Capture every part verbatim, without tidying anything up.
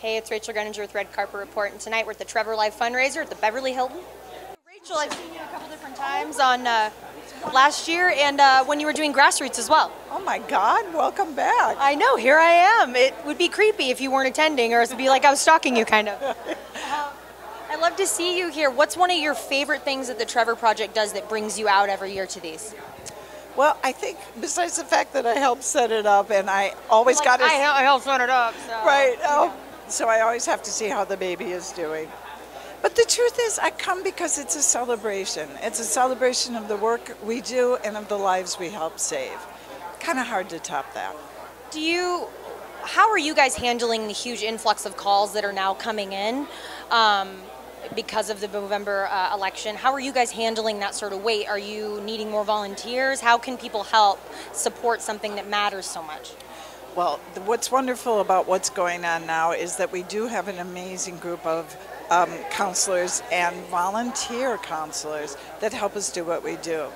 Hey, it's Rachel Greninger with Red Carpet Report, and tonight we're at the Trevor Live fundraiser at the Beverly Hilton. Rachel, I've seen you a couple different times on uh, last year and uh, when you were doing Grassroots as well. Oh my God, welcome back. I know, here I am. It would be creepy if you weren't attending, or it would be like I was stalking you, kind of. Uh, I love to see you here. What's one of your favorite things that the Trevor Project does that brings you out every year to these? Well, I think besides the fact that I helped set it up, and I always like, got to... I helped set it up, so... Right. Oh, yeah. So I always have to see how the baby is doing. But the truth is, I come because it's a celebration. It's a celebration of the work we do and of the lives we help save. Kind of hard to top that. Do you, how are you guys handling the huge influx of calls that are now coming in um, because of the November uh, election? How are you guys handling that sort of weight? Are you needing more volunteers? How can people help support something that matters so much? Well, what's wonderful about what's going on now is that we do have an amazing group of um, counselors and volunteer counselors that help us do what we do.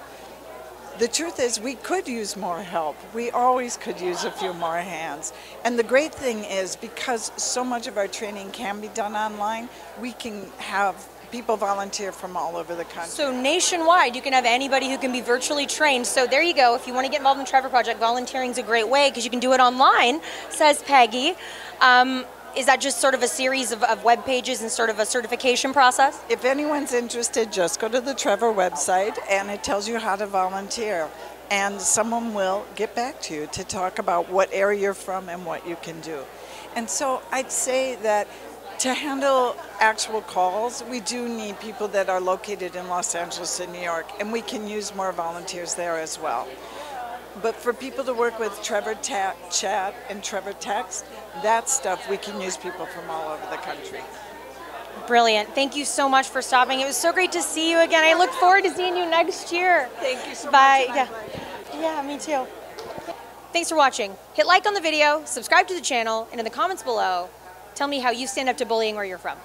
The truth is, we could use more help. We always could use a few more hands. And the great thing is, because so much of our training can be done online, we can have people volunteer from all over the country. So nationwide, you can have anybody who can be virtually trained. So there you go. If you want to get involved in the Trevor Project, volunteering is a great way because you can do it online, says Peggy. Um, is that just sort of a series of, of web pages and sort of a certification process? If anyone's interested, just go to the Trevor website and it tells you how to volunteer. And someone will get back to you to talk about what area you're from and what you can do. And so I'd say that to handle actual calls, we do need people that are located in Los Angeles and New York, and we can use more volunteers there as well. But for people to work with Trevor Chat and Trevor Text, that stuff, we can use people from all over the country. Brilliant. Thank you so much for stopping. It was so great to see you again. I look forward to seeing you next year. Thank you so Bye. much. Bye. Yeah. yeah, me too. Thanks for watching. Hit like on the video, subscribe to the channel, and in the comments below, tell me how you stand up to bullying where you're from.